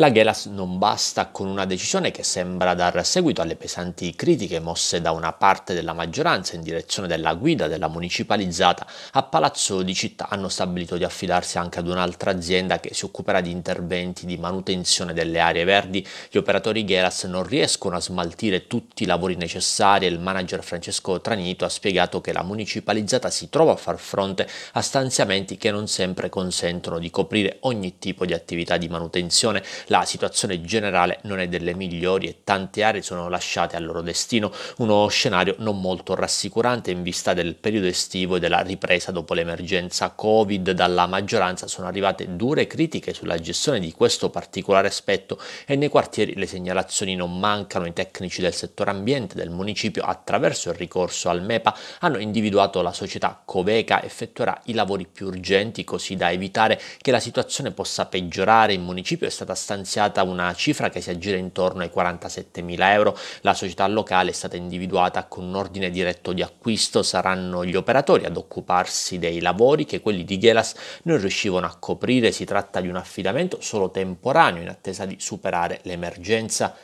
La Ghelas non basta con una decisione che sembra dar seguito alle pesanti critiche mosse da una parte della maggioranza in direzione della guida della municipalizzata a Palazzo di Città. Hanno stabilito di affidarsi anche ad un'altra azienda che si occuperà di interventi di manutenzione delle aree verdi. Gli operatori Ghelas non riescono a smaltire tutti i lavori necessari e il manager Francesco Tranito ha spiegato che la municipalizzata si trova a far fronte a stanziamenti che non sempre consentono di coprire ogni tipo di attività di manutenzione. La situazione generale non è delle migliori e tante aree sono lasciate al loro destino, uno scenario non molto rassicurante in vista del periodo estivo e della ripresa dopo l'emergenza Covid. Dalla maggioranza sono arrivate dure critiche sulla gestione di questo particolare aspetto e nei quartieri le segnalazioni non mancano. I tecnici del settore ambiente del municipio, attraverso il ricorso al MEPA, hanno individuato la società Coveca, effettuerà i lavori più urgenti così da evitare che la situazione possa peggiorare. In municipio è stata stanziata una cifra che si aggira intorno ai 47.000 euro. La società locale è stata individuata con un ordine diretto di acquisto. Saranno gli operatori ad occuparsi dei lavori che quelli di Ghelas non riuscivano a coprire. Si tratta di un affidamento solo temporaneo in attesa di superare l'emergenza.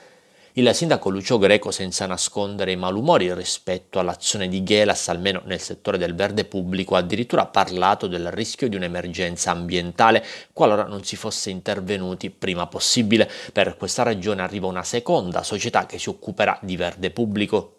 Il sindaco Lucio Greco, senza nascondere i malumori rispetto all'azione di Ghelas, almeno nel settore del verde pubblico, ha addirittura parlato del rischio di un'emergenza ambientale qualora non si fosse intervenuti prima possibile. Per questa ragione arriva una seconda società che si occuperà di verde pubblico.